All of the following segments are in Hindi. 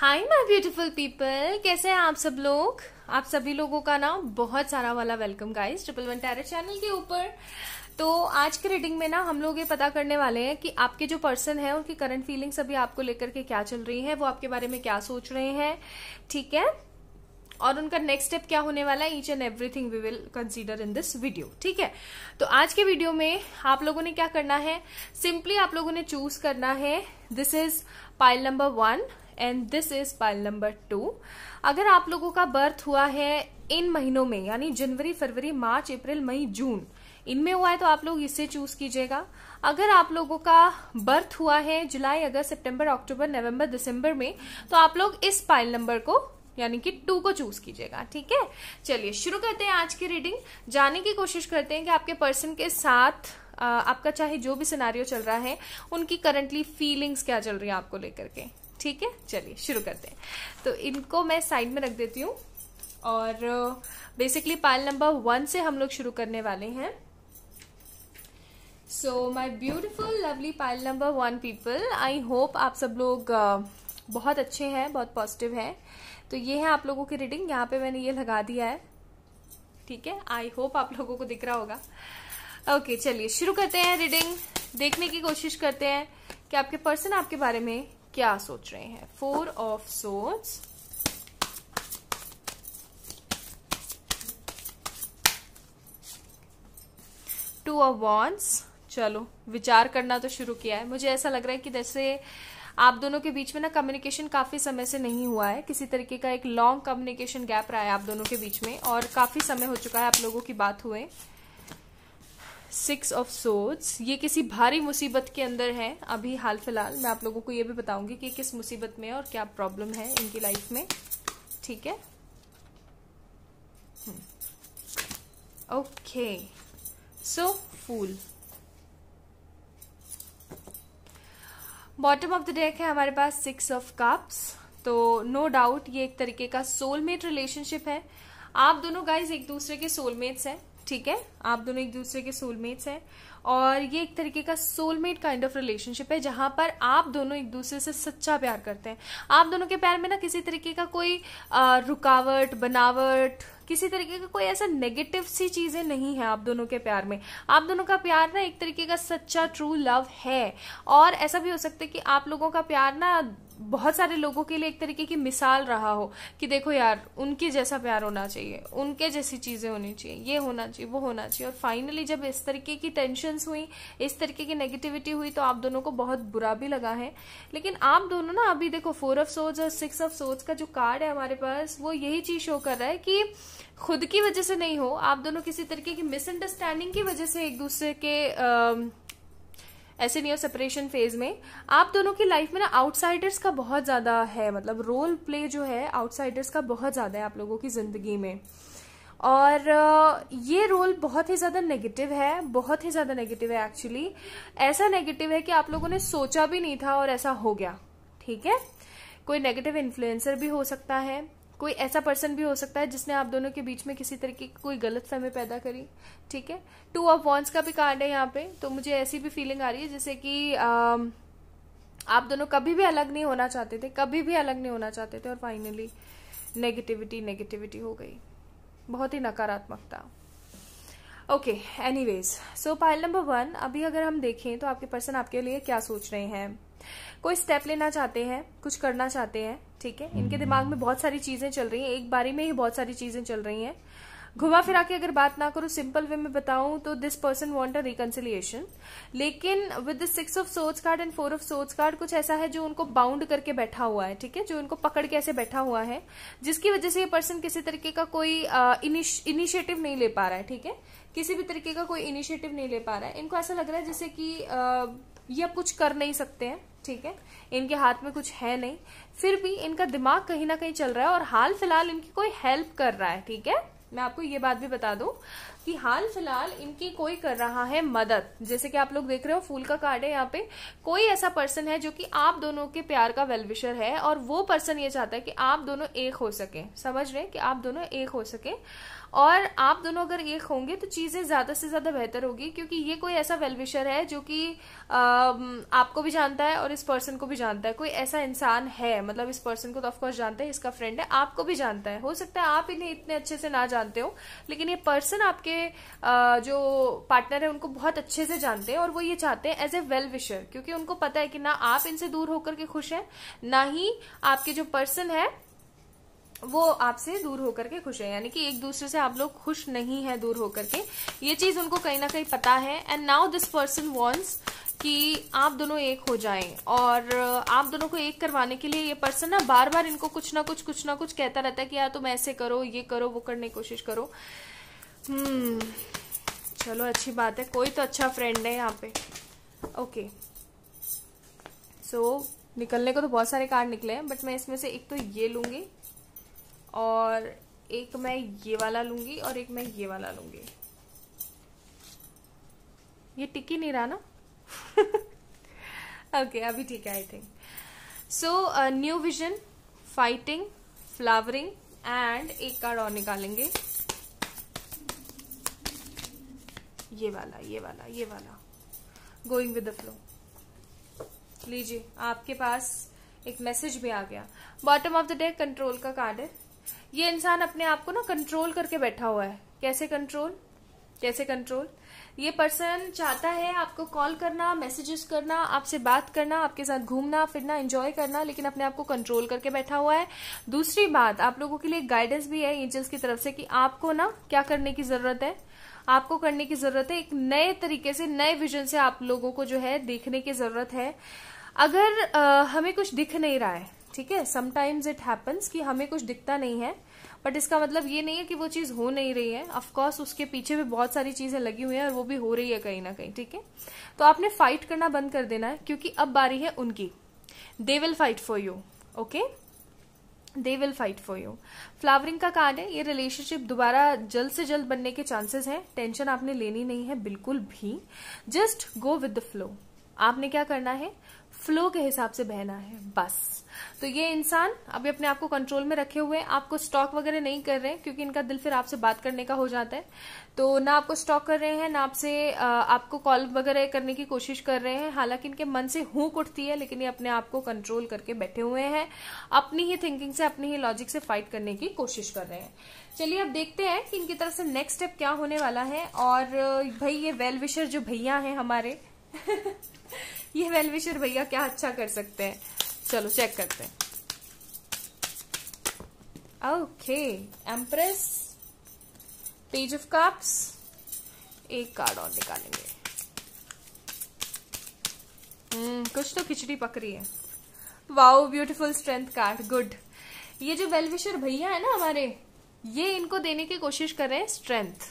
हाय माय ब्यूटीफुल पीपल, कैसे हैं आप सब लोग। आप सभी लोगों का ना बहुत सारा वाला वेलकम गाइस 111 टैरो चैनल के ऊपर। तो आज के रीडिंग में ना हम लोग ये पता करने वाले हैं कि आपके जो पर्सन है उनकी करंट फीलिंग्स अभी आपको लेकर के क्या चल रही है, वो आपके बारे में क्या सोच रहे हैं, ठीक है, और उनका नेक्स्ट स्टेप क्या होने वाला है। Each and everything we will consider in this video, ठीक है। तो आज के वीडियो में आप लोगों ने क्या करना है, सिंपली आप लोगों ने चूज करना है this is pile number 1 and this is pile number 2। अगर आप लोगों का बर्थ हुआ है इन महीनों में, यानी जनवरी, फरवरी, मार्च, अप्रैल, मई, जून, इनमें हुआ है तो आप लोग इससे चूज कीजिएगा। अगर आप लोगों का बर्थ हुआ है जुलाई, अगस्त, सितंबर, अक्टूबर, नवंबर, दिसंबर में, तो आप लोग इस पाइल नंबर को यानी कि 2 को चूज कीजिएगा, ठीक है। चलिए शुरू करते हैं आज की रीडिंग। जानने की कोशिश करते हैं कि आपके पर्सन के साथ आपका चाहे जो भी सिनारियो चल रहा है, उनकी करंटली फीलिंग्स क्या चल रही है आपको लेकर के, ठीक है। चलिए शुरू करते हैं। तो इनको मैं साइड में रख देती हूँ और बेसिकली पाइल नंबर 1 से हम लोग शुरू करने वाले हैं। So my beautiful lovely pile number 1 people, I hope आप सब लोग बहुत अच्छे हैं, बहुत पॉजिटिव हैं। तो ये है आप लोगों की रीडिंग। यहाँ पे मैंने ये लगा दिया है, ठीक है। आई होप आप लोगों को दिख रहा होगा। ओके चलिए शुरू करते हैं रीडिंग। देखने की कोशिश करते हैं कि आपके पर्सन आपके बारे में क्या सोच रहे हैं। 4 of swords, two of wands. चलो विचार करना तो शुरू किया है। मुझे ऐसा लग रहा है कि जैसे आप दोनों के बीच में ना कम्युनिकेशन काफी समय से नहीं हुआ है, किसी तरीके का एक लॉन्ग कम्युनिकेशन गैप रहा है आप दोनों के बीच में और काफी समय हो चुका है आप लोगों की बात हुए। 6 ऑफ सोर्ड्स, ये किसी भारी मुसीबत के अंदर है अभी हाल फिलहाल। मैं आप लोगों को ये भी बताऊंगी कि किस मुसीबत में और क्या प्रॉब्लम है इनकी लाइफ में, ठीक है। Okay so fool. Bottom of the deck है हमारे पास 6 ऑफ कप्स। तो नो डाउट ये एक तरीके का सोलमेट रिलेशनशिप है। आप दोनों गाइज एक दूसरे के सोलमेट्स हैं, ठीक है। आप दोनों एक दूसरे के सोलमेट्स हैं और ये एक तरीके का सोलमेट काइंड ऑफ रिलेशनशिप है जहां पर आप दोनों एक दूसरे से सच्चा प्यार करते हैं। आप दोनों के प्यार में ना किसी तरीके का कोई रुकावट, बनावट, किसी तरीके का कोई ऐसा नेगेटिव सी चीजें नहीं है। आप दोनों के प्यार में, आप दोनों का प्यार ना एक तरीके का सच्चा ट्रू लव है। और ऐसा भी हो सकता है कि आप लोगों का प्यार ना बहुत सारे लोगों के लिए एक तरीके की मिसाल रहा हो कि देखो यार उनके जैसा प्यार होना चाहिए, उनके जैसी चीजें होनी चाहिए, ये होना चाहिए, वो होना चाहिए। और फाइनली जब इस तरीके की टेंशन्स हुई, इस तरीके की नेगेटिविटी हुई, तो आप दोनों को बहुत बुरा भी लगा है। लेकिन आप दोनों ना अभी देखो 4 ऑफ सोर्ड्स और 6 ऑफ सोर्ड्स का जो कार्ड है हमारे पास, वो यही चीज शो कर रहा है कि खुद की वजह से नहीं हो, आप दोनों किसी तरीके की मिसअंडरस्टैंडिंग की वजह से एक दूसरे के ऐसे नहीं हो। सेपरेशन फेज में आप दोनों की लाइफ में ना आउटसाइडर्स का बहुत ज्यादा है, मतलब रोल प्ले जो है आउटसाइडर्स का बहुत ज्यादा है आप लोगों की जिंदगी में। और ये रोल बहुत ही ज्यादा नेगेटिव है, बहुत ही ज्यादा नेगेटिव है। एक्चुअली ऐसा नेगेटिव है कि आप लोगों ने सोचा भी नहीं था और ऐसा हो गया, ठीक है। कोई नेगेटिव इन्फ्लुएंसर भी हो सकता है, कोई ऐसा पर्सन भी हो सकता है जिसने आप दोनों के बीच में किसी तरीके की कोई गलतफहमी पैदा करी, ठीक है। 2 ऑफ वॉन्ड्स का भी कार्ड है यहाँ पे, तो मुझे ऐसी भी फीलिंग आ रही है जैसे कि आप दोनों कभी भी अलग नहीं होना चाहते थे, कभी भी अलग नहीं होना चाहते थे और फाइनली नेगेटिविटी नेगेटिविटी हो गई, बहुत ही नकारात्मकता। Okay anyways, so pile number 1 अभी अगर हम देखें तो आपके पर्सन आपके लिए क्या सोच रहे हैं। कोई स्टेप लेना चाहते हैं, कुछ करना चाहते हैं, ठीक है। इनके दिमाग में बहुत सारी चीजें चल रही हैं, एक बारी में ही बहुत सारी चीजें चल रही हैं। घुमा फिरा के अगर बात ना करूं, सिंपल वे में बताऊं तो this person want a reconciliation. लेकिन with the 6 of swords card and 4 of swords card कुछ ऐसा है जो उनको बाउंड करके बैठा हुआ है, ठीक है, जो उनको पकड़ के ऐसे बैठा हुआ है जिसकी वजह से ये पर्सन किसी तरीके का कोई इनिशिएटिव नहीं ले पा रहा है, ठीक है। किसी भी तरीके का कोई इनिशिएटिव नहीं ले पा रहा है। इनको ऐसा लग रहा है जैसे कि ये अब कुछ कर नहीं सकते हैं, ठीक है। इनके हाथ में कुछ है नहीं, फिर भी इनका दिमाग कहीं ना कहीं चल रहा है और हाल फिलहाल इनकी कोई हेल्प कर रहा है, ठीक है। मैं आपको ये बात भी बता दूं कि कि हाल फिलहाल इनकी कोई कर रहा है मदद। जैसे कि आप लोग देख रहे हो फूल का कार्ड है, यहाँ पे कोई ऐसा पर्सन है जो कि आप दोनों के प्यार का वेलविशर है, और वो पर्सन ये चाहता है कि आप दोनों एक हो सके। समझ रहे हैं कि आप दोनों एक हो सके, और आप दोनों अगर एक होंगे तो चीजें ज्यादा से ज्यादा बेहतर होगी, क्योंकि ये कोई ऐसा वेलविशर है जो कि आपको भी जानता है और इस पर्सन को भी जानता है। कोई ऐसा इंसान है, मतलब इस पर्सन को तो ऑफकोर्स जानता है, इसका फ्रेंड है, आपको भी जानता है। हो सकता है आप इन्हें इतने अच्छे से ना जानते हो, लेकिन ये पर्सन आपके जो पार्टनर है उनको बहुत अच्छे से जानते हैं, और वो ये चाहते हैं एज ए वेल विशर, क्योंकि उनको पता है कि ना आप इनसे दूर होकर के खुश हैं, ना ही आपके जो पर्सन है वो आपसे दूर होकर के खुश है, यानी कि एक दूसरे से आप लोग खुश नहीं है दूर होकर के। ये चीज उनको कहीं ना कहीं पता है। And now this person wants कि आप दोनों एक हो जाएं, और आप दोनों को एक करवाने के लिए ये पर्सन ना बार बार इनको कुछ ना कुछ कहता रहता है कि यार तुम ऐसे करो, ये करो, वो करने की कोशिश करो। चलो अच्छी बात है, कोई तो अच्छा फ्रेंड है यहाँ पे। ओके सो निकलने को तो बहुत सारे कार्ड निकले हैं, बट मैं इसमें से एक तो ये लूंगी, और एक मैं ये वाला लूंगी, और एक मैं ये वाला लूंगी। ये टिकी नहीं रहा ना। ओके, अभी ठीक है I think. So new vision, fighting, flowering, and एक कार्ड और निकालेंगे, ये वाला, गोइंग विद द फ्लो। लीजिए, आपके पास एक मैसेज भी आ गया। Bottom of the deck control का कार्ड है। ये इंसान अपने आप को ना कंट्रोल करके बैठा हुआ है। कैसे कंट्रोल? ये पर्सन चाहता है आपको कॉल करना, मैसेजेस करना, आपसे बात करना, आपके साथ घूमना फिरना, एंजॉय करना, लेकिन अपने आप को कंट्रोल करके बैठा हुआ है। दूसरी बात, आप लोगों के लिए गाइडेंस भी है एंजल्स की तरफ से कि आपको ना क्या करने की जरूरत है, आपको करने की जरूरत है एक नए तरीके से, नए विजन से आप लोगों को जो है देखने की जरूरत है। अगर हमें कुछ दिख नहीं रहा है, ठीक है, समटाइम्स इट हैपन्स कि हमें कुछ दिखता नहीं है, बट इसका मतलब ये नहीं है कि वो चीज हो नहीं रही है। ऑफ कोर्स उसके पीछे भी बहुत सारी चीजें लगी हुई हैं, और वो भी हो रही है कहीं ना कहीं। ठीक है, तो आपने फाइट करना बंद कर देना है, क्योंकि अब बारी है उनकी। They will fight for you. Okay, they will fight for you. Flowering का कार्ड है। ये रिलेशनशिप दोबारा जल्द से जल्द बनने के चांसेस हैं। टेंशन आपने लेनी नहीं है बिल्कुल भी। Just go with the flow. आपने क्या करना है, फ्लो के हिसाब से बहना है, बस। तो ये इंसान अभी अपने आप को कंट्रोल में रखे हुए, आपको स्टॉक वगैरह नहीं कर रहे हैं, क्योंकि इनका दिल फिर आपसे बात करने का हो जाता है। तो ना आपको स्टॉक कर रहे हैं, ना आपसे आपको कॉल वगैरह करने की कोशिश कर रहे हैं। हालांकि इनके मन से हूंक उठती है, लेकिन ये अपने आप को कंट्रोल करके बैठे हुए हैं, अपनी ही थिंकिंग से, अपनी ही लॉजिक से फाइट करने की कोशिश कर रहे हैं। चलिए अब देखते हैं कि इनकी तरफ से नेक्स्ट स्टेप क्या होने वाला है। और भाई ये वेल विशर जो भैया है हमारे, ये वेलविशर भैया क्या अच्छा कर सकते हैं, चलो चेक करते हैं। Okay, empress, page of cups, एक कार्ड और निकालेंगे। कुछ तो खिचड़ी पक रही है। Wow, beautiful strength card, good. ये जो वेलविशर भैया है ना हमारे, ये इनको देने की कोशिश कर रहे हैं स्ट्रेंथ,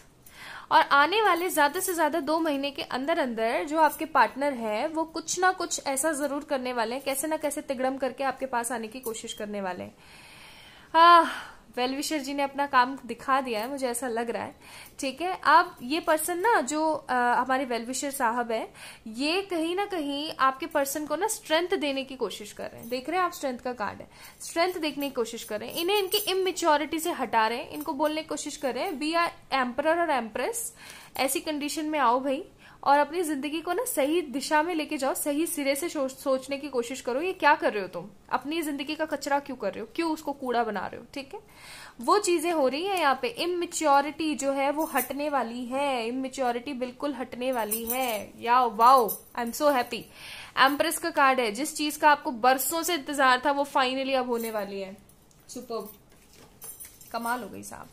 और आने वाले ज्यादा से ज्यादा 2 महीने के अंदर अंदर जो आपके पार्टनर है वो कुछ ना कुछ ऐसा जरूर करने वाले हैं, कैसे ना कैसे तिगड़म करके आपके पास आने की कोशिश करने वाले हैं। वेलविशर जी ने अपना काम दिखा दिया है, मुझे ऐसा लग रहा है। ठीक है, अब ये पर्सन ना जो हमारे वेलविशर साहब है, ये कहीं ना कहीं आपके पर्सन को ना स्ट्रेंथ देने की कोशिश कर रहे हैं। देख रहे हैं आप, स्ट्रेंथ का कार्ड है, स्ट्रेंथ देखने की कोशिश कर रहे हैं। इन्हें इनकी इमेच्योरिटी से हटा रहे हैं, इनको बोलने की कोशिश कर रहे हैं वी आर एम्परर और एम्प्रेस, ऐसी कंडीशन में आओ भाई, और अपनी जिंदगी को ना सही दिशा में लेके जाओ, सही सिरे से सोचने की कोशिश करो। ये क्या कर रहे हो तुम, अपनी जिंदगी का कचरा क्यों कर रहे हो, क्यों उसको कूड़ा बना रहे हो। ठीक है, वो चीजें हो रही है यहाँ पे। इमेच्योरिटी जो है वो हटने वाली है, इमेच्योरिटी बिल्कुल हटने वाली है। याओ wow, I am so happy. Empress का कार्ड है, जिस चीज का आपको बरसों से इंतजार था वो फाइनली अब होने वाली है। सुपर्ब, कमाल हो गई साहब।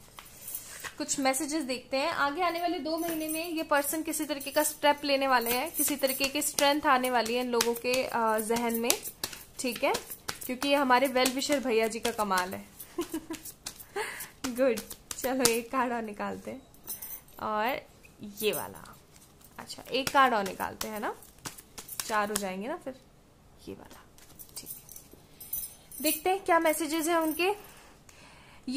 कुछ मैसेजेस देखते हैं। आगे आने वाले 2 महीने में ये पर्सन किसी तरीके का स्टेप लेने वाले हैं, किसी तरीके की स्ट्रेंथ आने वाली है इन लोगों के जहन में। ठीक है, क्योंकि ये हमारे वेल विशर भैया जी का कमाल है। गुड, चलो एक कार्ड और निकालते हैं, और ये वाला, अच्छा एक कार्ड और निकालते हैं ना, 4 हो जाएंगे ना फिर, ये वाला। ठीक है, देखते हैं क्या मैसेजेस हैं उनके।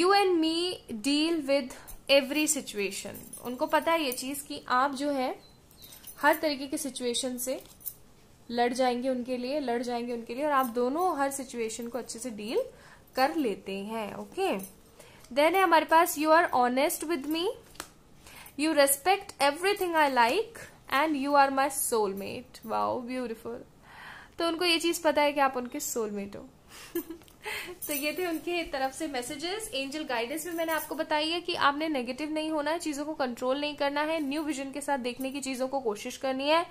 You and me deal with every situation, उनको पता है ये चीज कि आप जो है हर तरीके की सिचुएशन से लड़ जाएंगे उनके लिए और आप दोनों हर सिचुएशन को अच्छे से डील कर लेते हैं. ओके, देन है हमारे पास you are honest with me, you respect everything I like and you are my soulmate. Wow, beautiful. तो उनको ये चीज पता है कि आप उनके सोलमेट हो. तो ये थे उनके तरफ से मैसेजेस. एंजल गाइडेंस में मैंने आपको बताई है कि आपने नेगेटिव नहीं होना है, चीजों को कंट्रोल नहीं करना है, न्यू विजन के साथ देखने की चीजों को कोशिश करनी है,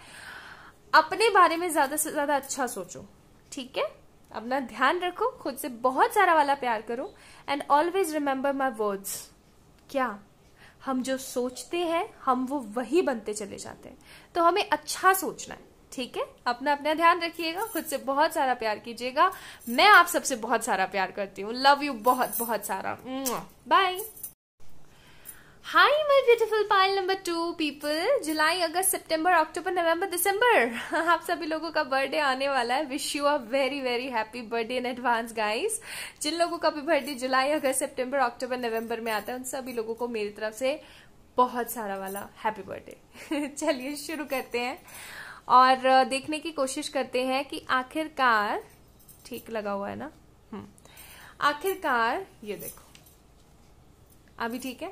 अपने बारे में ज्यादा से ज्यादा अच्छा सोचो. ठीक है, अपना ध्यान रखो, खुद से बहुत सारा वाला प्यार करो and always remember my words. क्या हम जो सोचते हैं हम वही बनते चले जाते हैं, तो हमें अच्छा सोचना है. ठीक है, अपना अपना ध्यान रखिएगा, खुद से बहुत सारा प्यार कीजिएगा. मैं आप सबसे बहुत सारा प्यार करती हूँ. लव यू बहुत बहुत सारा. Bye. Hi my beautiful pile number 2 people. जुलाई, अगस्त, सितंबर, अक्टूबर, नवंबर, दिसंबर, आप सभी लोगों का बर्थडे आने वाला है. Wish you a very very happy birthday in advance guys. जिन लोगों का भी बर्थडे जुलाई, अगस्त, सितंबर, अक्टूबर, नवंबर में आता है, उन सभी लोगों को मेरी तरफ से बहुत सारा वाला हैप्पी बर्थडे. चलिए शुरू करते हैं और देखने की कोशिश करते हैं कि आखिरकार, ठीक लगा हुआ है ना, आखिरकार, ये देखो अभी ठीक है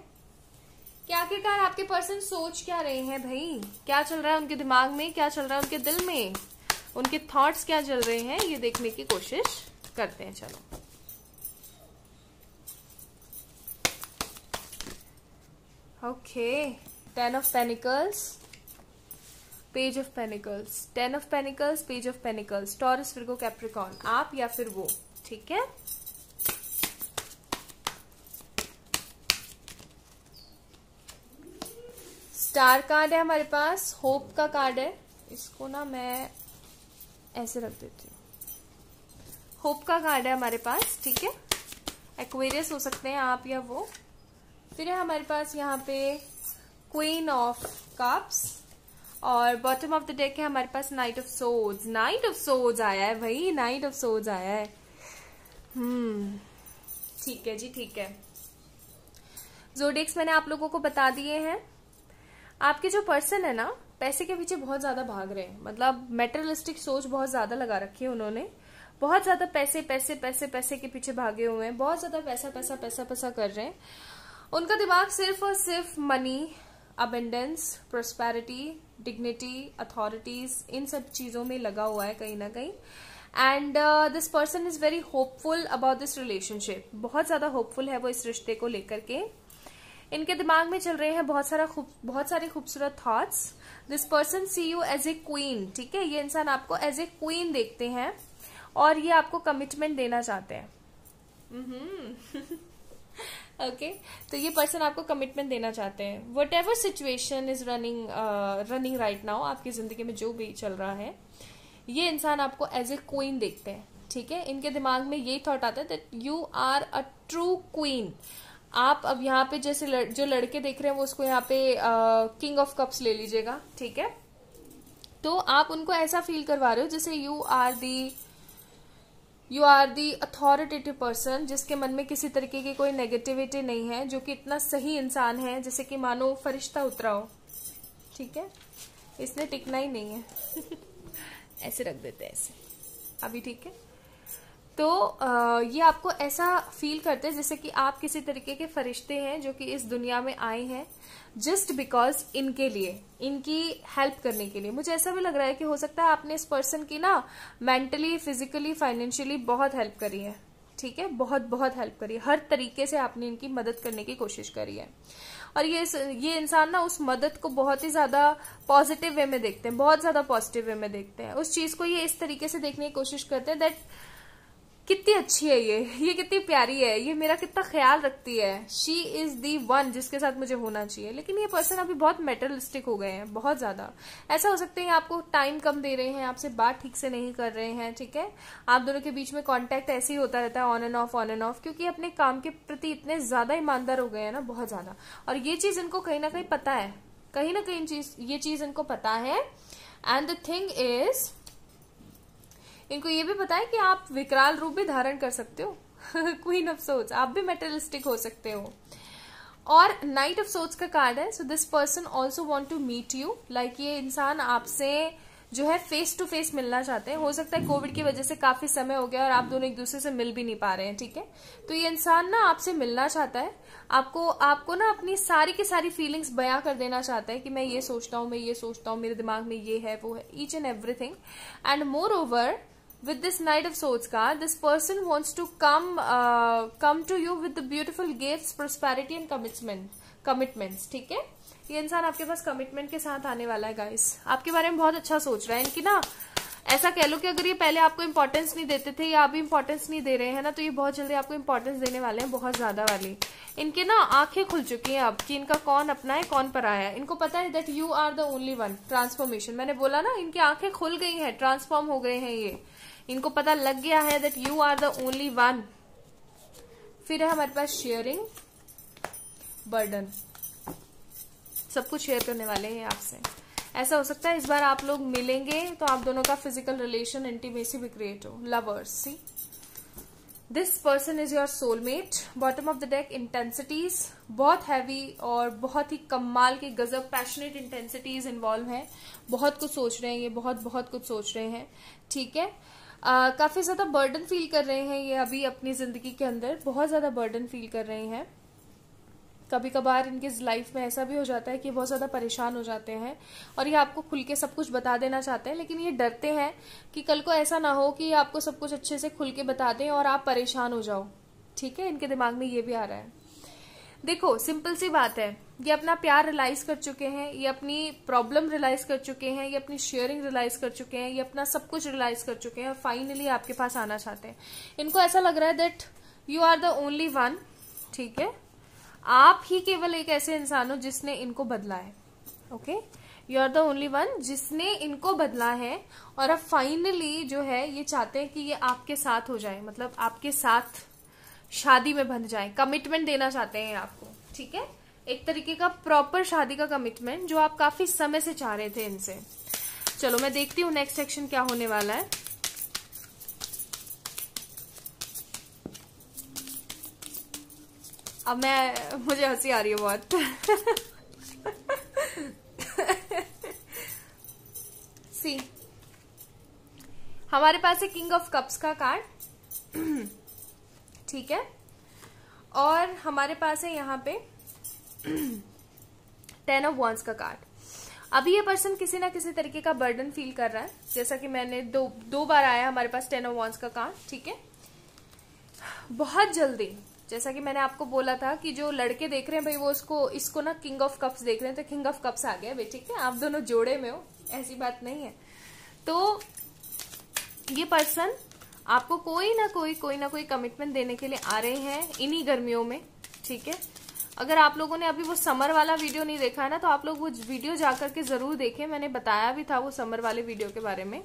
कि आखिरकार आपके पर्सन सोच क्या रहे हैं भाई, क्या चल रहा है उनके दिमाग में, क्या चल रहा है उनके दिल में, उनके थॉट्स क्या चल रहे हैं, ये देखने की कोशिश करते हैं. चलो, okay, 10 of pentacles, page of pentacles, 10 of pentacles, page of pentacles, Taurus, Virgo, Capricorn, आप या फिर वो. ठीक है, स्टार कार्ड है हमारे पास, होप का कार्ड है, इसको ना मैं ऐसे रख देती हूँ. होप का कार्ड है हमारे पास. ठीक है, एक्वेरियस हो सकते हैं आप या वो. फिर है हमारे पास यहाँ पे क्वीन ऑफ कप्स और बॉटम ऑफ द डेक है हमारे पास knight of swords. Knight of swords आया है भाई, नाइट ऑफ सोर्ड्स आया है. ठीक है जी, ठीक है. जोडिएक्स मैंने आप लोगों को बता दिए हैं. आपके जो पर्सन है ना, पैसे के पीछे बहुत ज्यादा भाग रहे हैं, मतलब मेटेरियलिस्टिक सोच बहुत ज्यादा लगा रखी है उन्होंने. बहुत ज्यादा पैसे पैसे पैसे पैसे के पीछे भागे हुए हैं, बहुत ज्यादा पैसा पैसा पैसा पैसा कर रहे हैं. उनका दिमाग सिर्फ और सिर्फ money, abundance, prosperity, dignity, authorities, इन सब चीजों में लगा हुआ है कहीं ना कहीं. And this person is very hopeful about this relationship. बहुत ज्यादा होपफुल है वो इस रिश्ते को लेकर के. इनके दिमाग में चल रहे हैं बहुत सारे खूबसूरत thoughts. This person see you as a queen. ठीक है, ये इंसान आपको एज ए क्वीन देखते हैं और ये आपको कमिटमेंट देना चाहते हैं. ओके, तो ये पर्सन आपको कमिटमेंट देना चाहते हैं. Whatever situation is running right now, आपकी जिंदगी में जो भी चल रहा है, ये इंसान आपको एज ए क्वीन देखते हैं. ठीक है, इनके दिमाग में यही थॉट आता है that you are a true queen. आप अब यहाँ पे जैसे जो लड़के देख रहे हैं वो, उसको यहाँ पे किंग ऑफ कप्स ले लीजिएगा. ठीक है, तो आप उनको ऐसा फील करवा रहे हो जैसे you are the authoritative person, जिसके मन में किसी तरीके की कोई नेगेटिविटी नहीं है, जो कि इतना सही इंसान है जैसे कि मानो फरिश्ता उतरा हो. ठीक है, इसने टिकना ही नहीं है. ऐसे रख देते हैं, ऐसे अभी. ठीक है, तो ये आपको ऐसा फील करते हैं जैसे कि आप किसी तरीके के फरिश्ते हैं जो कि इस दुनिया में आए हैं जस्ट बिकॉज इनके लिए, इनकी हेल्प करने के लिए. मुझे ऐसा भी लग रहा है कि हो सकता है आपने इस पर्सन की ना मेंटली, फिजिकली, फाइनेंशियली बहुत हेल्प करी है. ठीक है, बहुत बहुत हेल्प करी है, हर तरीके से आपने इनकी मदद करने की कोशिश करी है. और ये इंसान ना उस मदद को बहुत ही ज्यादा पॉजिटिव वे में देखते हैं, बहुत ज्यादा पॉजिटिव वे में देखते हैं उस चीज को. ये इस तरीके से देखने की कोशिश करते हैं दैट कितनी अच्छी है ये कितनी प्यारी है, ये मेरा कितना ख्याल रखती है, शी इज दी वन जिसके साथ मुझे होना चाहिए. लेकिन ये पर्सन अभी बहुत मेटेरियलिस्टिक हो गए हैं, बहुत ज्यादा. ऐसा हो सकता है आपको टाइम कम दे रहे हैं, आपसे बात ठीक से नहीं कर रहे हैं. ठीक है, आप दोनों के बीच में कॉन्टैक्ट ऐसे ही होता रहता है, on and off, on and off, क्योंकि अपने काम के प्रति इतने ज्यादा ईमानदार हो गए हैं ना, बहुत ज्यादा. और ये चीज इनको कहीं ना कहीं पता है, कहीं ना कहीं ये चीज इनको पता है. एंड द थिंग इज, इनको ये भी पता है कि आप विकराल रूप भी धारण कर सकते हो. क्वीन ऑफ सोर्ड्स, आप भी मेटेरियलिस्टिक हो सकते हो. और नाइट ऑफ सोर्ड्स का कार्ड है. So this person also want to meet you, like ये इंसान आपसे जो है फेस टू फेस मिलना चाहते हैं. हो सकता है कोविड की वजह से काफी समय हो गया और आप दोनों एक दूसरे से मिल भी नहीं पा रहे हैं, ठीक है. तो ये इंसान ना आपसे मिलना चाहता है, आपको ना अपनी सारी की सारी फीलिंग्स बयां कर देना चाहता है कि मैं ये सोचता हूँ, मैं ये सोचता हूँ, मेरे दिमाग में ये है, वो है, each and everything. And moreover with this Knight of Swords card, this person wants to come to you with the beautiful gifts, prosperity and commitments. ठीक है, ये इंसान आपके पास कमिटमेंट के साथ आने वाला है. गाइस, आपके बारे में बहुत अच्छा सोच रहा है. इनकी ना ऐसा कह लो कि अगर ये पहले आपको इम्पोर्टेंस नहीं देते थे या आप भी इम्पोर्टेंस नहीं दे रहे हैं ना, तो ये बहुत जल्दी आपको इम्पोर्टेंस देने वाले हैं, बहुत ज्यादा वाली. इनके ना आंखें खुल चुकी हैं अब कि इनका कौन अपना है कौन पराया है. इनको पता है that you are the only one. Transformation, मैंने बोला ना, इनकी आंखें खुल गई हैं, ट्रांसफॉर्म हो गए हैं ये. इनको पता लग गया है that you are the only one. फिर है हमारे पास शेयरिंग, बर्डन, सब कुछ शेयर करने वाले हैं आपसे. ऐसा हो सकता है इस बार आप लोग मिलेंगे तो आप दोनों का फिजिकल रिलेशन, इंटीमेसी भी क्रिएट हो. Lovers, see this person is your soulmate. Bottom of the deck, intensities बहुत हैवी और बहुत ही कमाल की गजब पैशनेट इंटेंसिटीज इन्वॉल्व हैं. बहुत कुछ सोच रहे हैं ये, बहुत बहुत कुछ सोच रहे हैं, ठीक है. काफी ज्यादा बर्डन फील कर रहे हैं ये अभी अपनी जिंदगी के अंदर, बहुत ज्यादा बर्डन फील कर रहे हैं. कभी कभार इनके लाइफ में ऐसा भी हो जाता है कि बहुत ज्यादा परेशान हो जाते हैं और ये आपको खुल के सब कुछ बता देना चाहते हैं, लेकिन ये डरते हैं कि कल को ऐसा ना हो कि ये आपको सब कुछ अच्छे से खुल के बता दें और आप परेशान हो जाओ, ठीक है. इनके दिमाग में ये भी आ रहा है. देखो, सिंपल सी बात है, ये अपना प्यार रियलाइज कर चुके हैं, ये अपनी प्रॉब्लम रियलाइज कर चुके हैं, ये अपनी शेयरिंग रियलाइज कर चुके हैं, ये अपना सब कुछ रियलाइज कर चुके हैं और फाइनली आपके पास आना चाहते हैं. इनको ऐसा लग रहा है that you are the only one, ठीक है. आप ही केवल एक ऐसे इंसान हो जिसने इनको बदला है. Okay, you are the only one जिसने इनको बदला है और अब फाइनली जो है ये चाहते हैं कि ये आपके साथ हो जाए, मतलब आपके साथ शादी में बंध जाए. कमिटमेंट देना चाहते हैं आपको, ठीक है. एक तरीके का प्रॉपर शादी का कमिटमेंट जो आप काफी समय से चाह रहे थे इनसे. चलो मैं देखती हूँ नेक्स्ट सेक्शन क्या होने वाला है. अब मुझे हंसी आ रही है बहुत. सी हमारे पास है किंग ऑफ कप्स का कार्ड, ठीक है. और हमारे पास है यहाँ पे 10 ऑफ वांड्स का कार्ड. अभी ये पर्सन किसी ना किसी तरीके का बर्डन फील कर रहा है, जैसा कि मैंने दो बार आया हमारे पास 10 ऑफ वांड्स का कार्ड, ठीक है. बहुत जल्दी, जैसा कि मैंने आपको बोला था कि जो लड़के देख रहे हैं भाई वो इसको ना किंग ऑफ कप्स देख रहे हैं, तो किंग ऑफ कप्स आ गया भाई, ठीक है. आप दोनों जोड़े में हो, ऐसी बात नहीं है. तो ये पर्सन आपको कोई ना कोई कमिटमेंट देने के लिए आ रहे हैं इन्हीं गर्मियों में, ठीक है. अगर आप लोगों ने अभी वो समर वाला वीडियो नहीं देखा है ना, तो आप लोग वो वीडियो जाकर के जरूर देखें. मैंने बताया भी था वो समर वाले वीडियो के बारे में.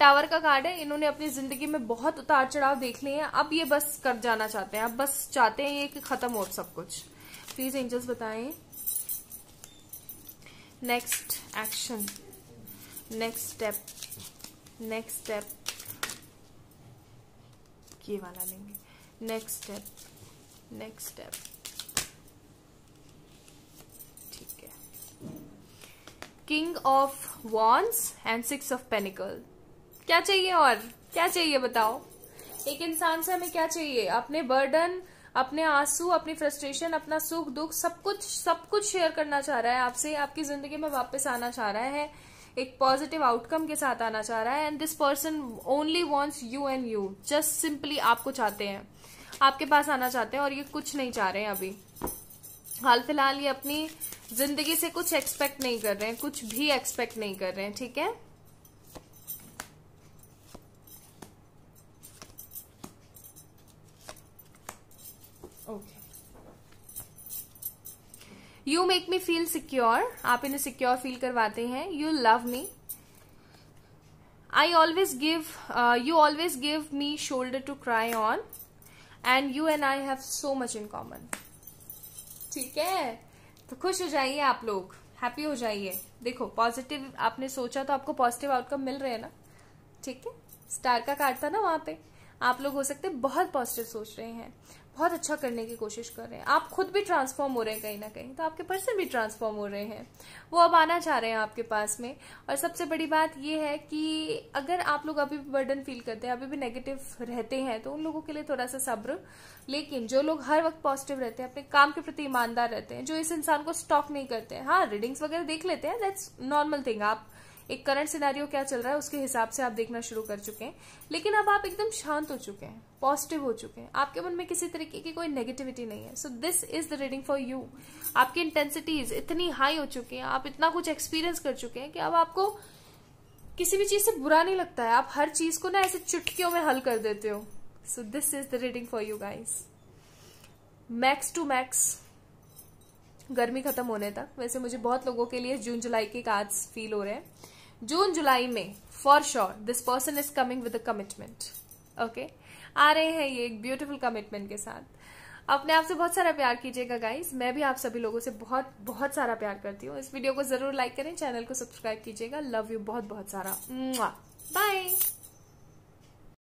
टावर का कार्ड है, इन्होंने अपनी जिंदगी में बहुत उतार चढ़ाव देख लिए हैं, अब ये बस कर जाना चाहते हैं, अब बस चाहते हैं ये कि खत्म हो सब कुछ. प्लीज एंजल्स बताएं नेक्स्ट एक्शन, नेक्स्ट स्टेप ये वाला लेंगे. नेक्स्ट स्टेप ठीक है. King of wands and 6 of panicle. क्या चाहिए और क्या चाहिए बताओ. एक इंसान से हमें क्या चाहिए? अपने बर्डन, अपने आंसू, अपनी फ्रस्ट्रेशन, अपना सुख दुख सब कुछ शेयर करना चाह रहा है आपसे. आपकी जिंदगी में वापस आना चाह रहा है, एक पॉजिटिव आउटकम के साथ आना चाह रहा है. And this person only wants you and you, just simply आपको चाहते हैं, आपके पास आना चाहते हैं और ये कुछ नहीं चाह रहे हैं अभी हाल फिलहाल. ये अपनी जिंदगी से कुछ एक्सपेक्ट नहीं कर रहे हैं, कुछ भी एक्सपेक्ट नहीं कर रहे हैं, ठीक है. You make me feel secure, आप इन्हें सिक्योर फील करवाते हैं. You love me, you always give me shoulder to cry on and you and I have so much in common, ठीक है. तो खुश हो जाइए आप लोग, हैप्पी हो जाइए. देखो पॉजिटिव आपने सोचा तो आपको पॉजिटिव आउटकम मिल रहे हैं ना, ठीक है. स्टार का कार्ड था ना वहां पे, आप लोग हो सकते हैं बहुत पॉजिटिव सोच रहे हैं, बहुत अच्छा करने की कोशिश कर रहे हैं, आप खुद भी ट्रांसफॉर्म हो रहे हैं कहीं ना कहीं, तो आपके पर्सन भी ट्रांसफॉर्म हो रहे हैं, वो अब आना चाह रहे हैं आपके पास में। और सबसे बड़ी बात ये है कि अगर आप लोग अभी भी बर्डन फील करते हैं, अभी भी नेगेटिव रहते हैं, तो उन लोगों के लिए थोड़ा सा सब्र। लेकिन जो लोग हर वक्त पॉजिटिव रहते हैं, अपने काम के प्रति ईमानदार रहते हैं, जो इस इंसान को स्टॉक नहीं करते हैं, हाँ रीडिंग्स वगैरह देख लेते हैं, दैट्स नॉर्मल थिंग, आप एक करंट सिनेरियो क्या चल रहा है उसके हिसाब से आप देखना शुरू कर चुके हैं, लेकिन अब आप एकदम शांत हो चुके हैं, पॉजिटिव हो चुके हैं, आपके मन में किसी तरीके की कोई नेगेटिविटी नहीं है। So this is the reading for you. आपकी इंटेंसिटीज इतनी हाई हो चुकी हैं, आप इतना कुछ एक्सपीरियंस कर चुके हैं कि अब आपको किसी भी चीज से बुरा नहीं लगता है, आप हर चीज को ना ऐसे चुटकियों में हल कर देते हो। So this is the reading for you guys. Max to max गर्मी खत्म होने तक। वैसे मुझे बहुत लोगों के लिए जून जुलाई के कार्ड्स फील हो रहे हैं। जून जुलाई में for sure this person is coming with a commitment. Okay, आ रहे हैं ये एक ब्यूटीफुल कमिटमेंट के साथ। अपने आप से बहुत सारा प्यार कीजिएगा गाइज। मैं भी आप सभी लोगों से बहुत बहुत सारा प्यार करती हूँ। इस वीडियो को जरूर लाइक करें, चैनल को सब्सक्राइब कीजिएगा। लव यू बहुत बहुत सारा। बाय।